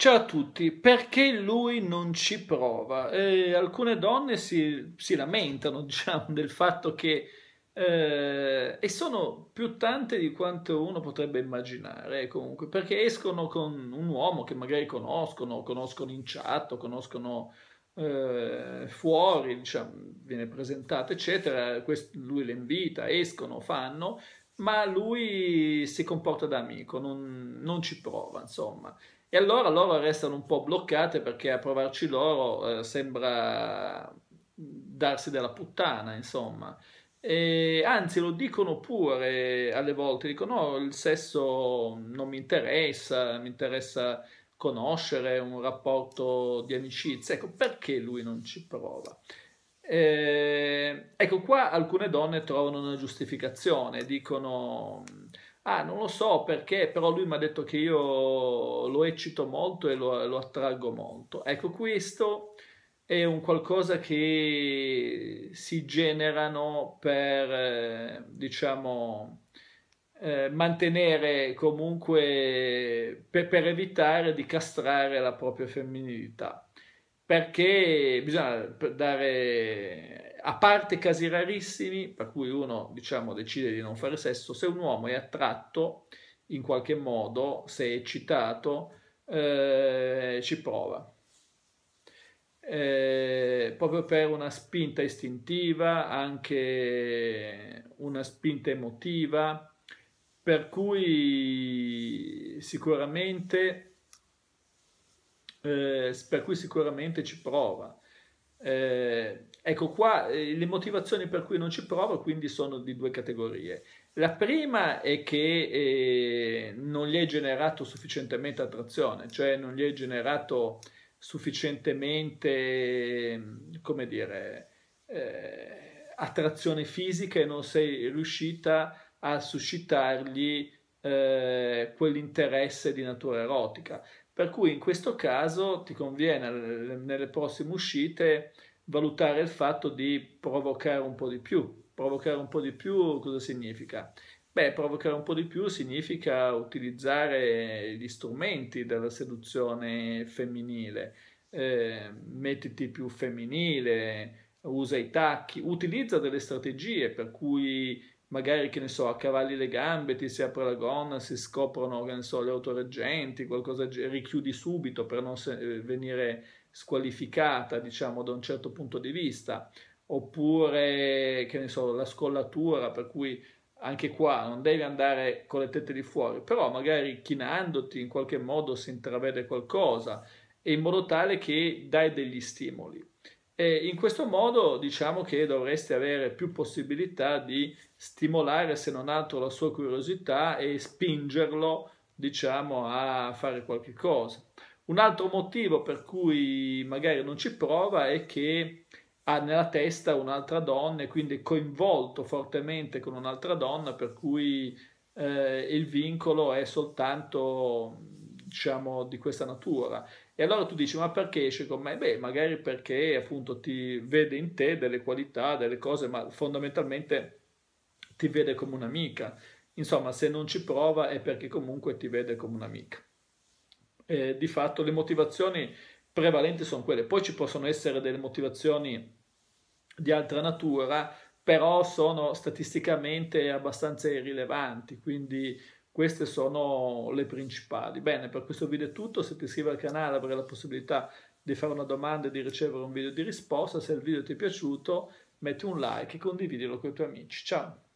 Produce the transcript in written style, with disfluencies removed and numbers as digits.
Ciao a tutti, perché lui non ci prova? Alcune donne si lamentano, diciamo, del fatto che, e sono più tante di quanto uno potrebbe immaginare, comunque, perché escono con un uomo che magari conoscono in chat, o conoscono fuori, diciamo, viene presentato, eccetera, lui le invita, escono, fanno, ma lui si comporta da amico, non ci prova, insomma. E allora loro restano un po' bloccate perché a provarci loro sembra darsi della puttana, insomma. E anzi, lo dicono pure alle volte, dicono no, il sesso non mi interessa, mi interessa conoscere un rapporto di amicizia. Ecco, perché lui non ci prova? Ecco, qua alcune donne trovano una giustificazione, dicono... Ah, non lo so perché, però lui mi ha detto che io lo eccito molto e lo attraggo molto. Ecco, questo è un qualcosa che si generano per, diciamo, mantenere comunque, per evitare di castrare la propria femminilità. Perché bisogna dare, a parte casi rarissimi, per cui uno, diciamo, decide di non fare sesso, se un uomo è attratto in qualche modo, se è eccitato, ci prova. Proprio per una spinta istintiva, anche una spinta emotiva, per cui sicuramente... ci prova. Ecco qua le motivazioni per cui non ci prova quindi sono di due categorie. La prima è che non gli è generato sufficientemente attrazione, cioè non gli è generato sufficientemente, come dire, attrazione fisica e non sei riuscita a suscitargli quell'interesse di natura erotica. Per cui in questo caso ti conviene nelle prossime uscite valutare il fatto di provocare un po' di più. Provocare un po' di più cosa significa? Beh, provocare un po' di più significa utilizzare gli strumenti della seduzione femminile. Mettiti più femminile, usa i tacchi, utilizza delle strategie per cui magari, che ne so, accavalli le gambe, ti si apre la gonna, si scoprono, che ne so, le autoreggenti, qualcosa, richiudi subito per non venire squalificata, diciamo, da un certo punto di vista, oppure, che ne so, la scollatura, per cui anche qua non devi andare con le tette di fuori, però magari chinandoti in qualche modo si intravede qualcosa, in modo tale che dai degli stimoli. E in questo modo diciamo che dovresti avere più possibilità di stimolare, se non altro, la sua curiosità e spingerlo, diciamo, a fare qualche cosa. Un altro motivo per cui magari non ci prova è che ha nella testa un'altra donna e quindi è coinvolto fortemente con un'altra donna, per cui il vincolo è soltanto, diciamo, di questa natura. E allora tu dici, ma perché esce con me? Beh, magari perché appunto ti vede in te delle qualità, delle cose, ma fondamentalmente ti vede come un'amica. Insomma, se non ci prova è perché comunque ti vede come un'amica. Di fatto le motivazioni prevalenti sono quelle. Poi ci possono essere delle motivazioni di altra natura, però sono statisticamente abbastanza irrilevanti, quindi... Queste sono le principali. Bene, per questo video è tutto. Se ti iscrivi al canale avrai la possibilità di fare una domanda e di ricevere un video di risposta. Se il video ti è piaciuto, metti un like e condividilo con i tuoi amici. Ciao!